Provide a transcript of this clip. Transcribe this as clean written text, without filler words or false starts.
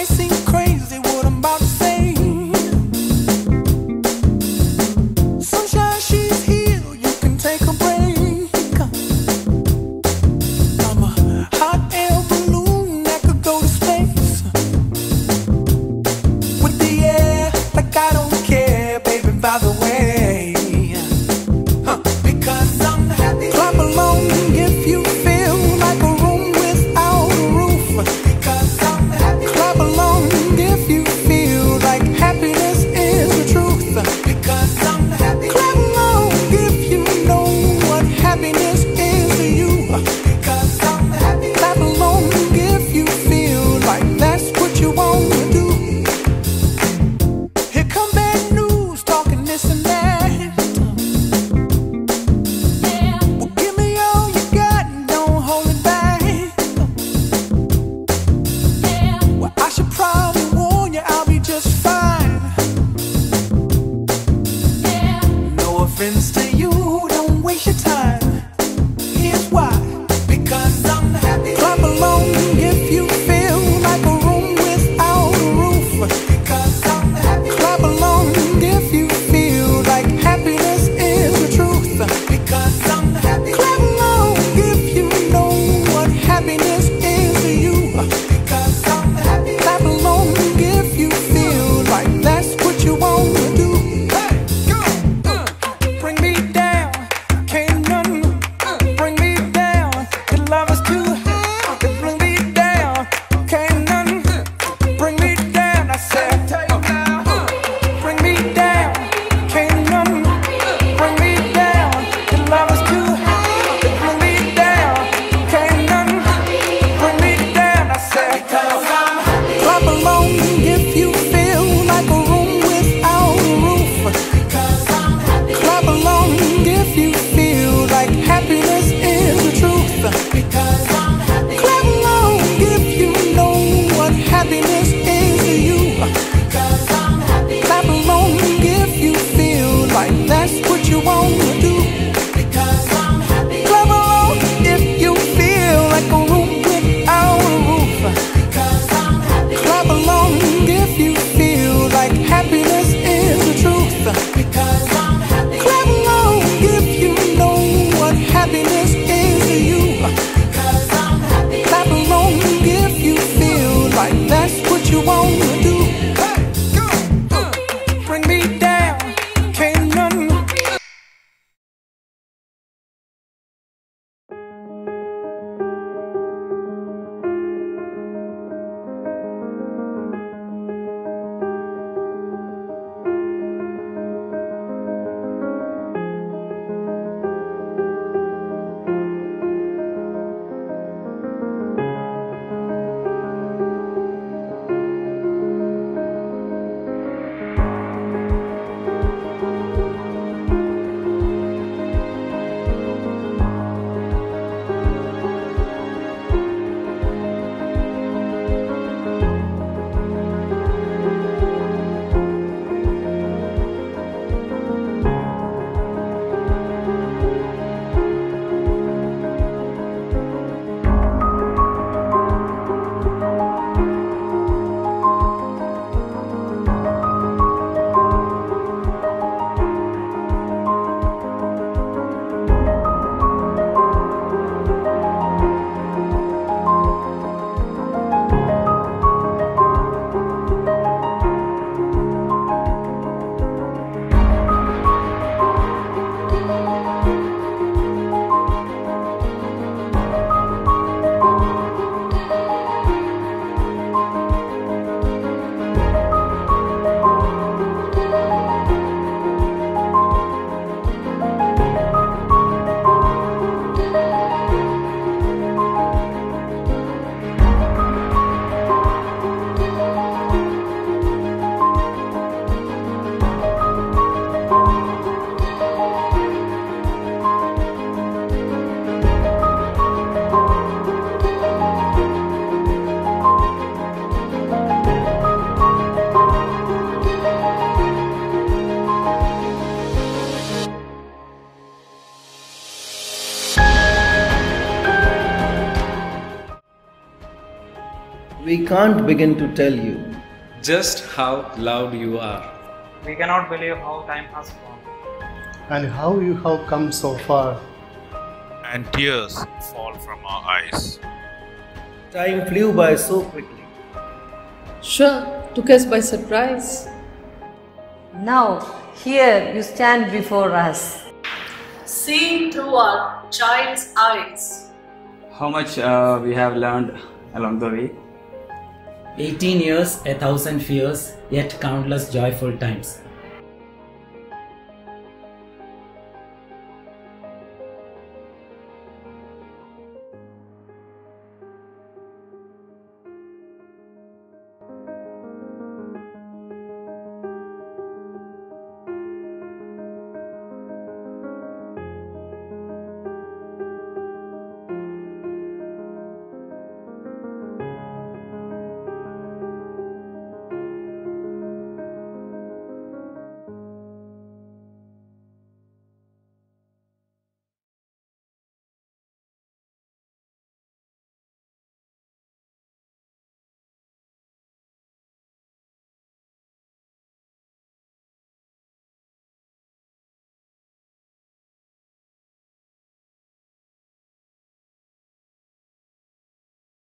might seem crazy what I'm about to say. Sunshine, she's here, you can take a break. I'm a hot air balloon that could go to space. With the air, like I don't care, baby, by the way. Because I'm happy. Clap along if you feel like a room without a roof. Friends to you, don't waste your time. Here's why. Because I'm happy. Clap along if you feel like a room without a roof. Because I'm happy. Clap along if you feel like happiness is the truth. Because I'm happy. Clap along if you know what happiness is to you. Because I'm happy. Clap along if you feel like that's what you want to do. Bring me We can't begin to tell you just how loud you are. We cannot believe how time has gone. And how you have come so far. And tears fall from our eyes. Time flew by so quickly. Sure, took us by surprise. Now, here you stand before us. Seen through our child's eyes. How much we have learned along the way. 18 years, 1,000 fears, yet countless joyful times.